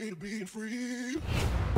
way to being free.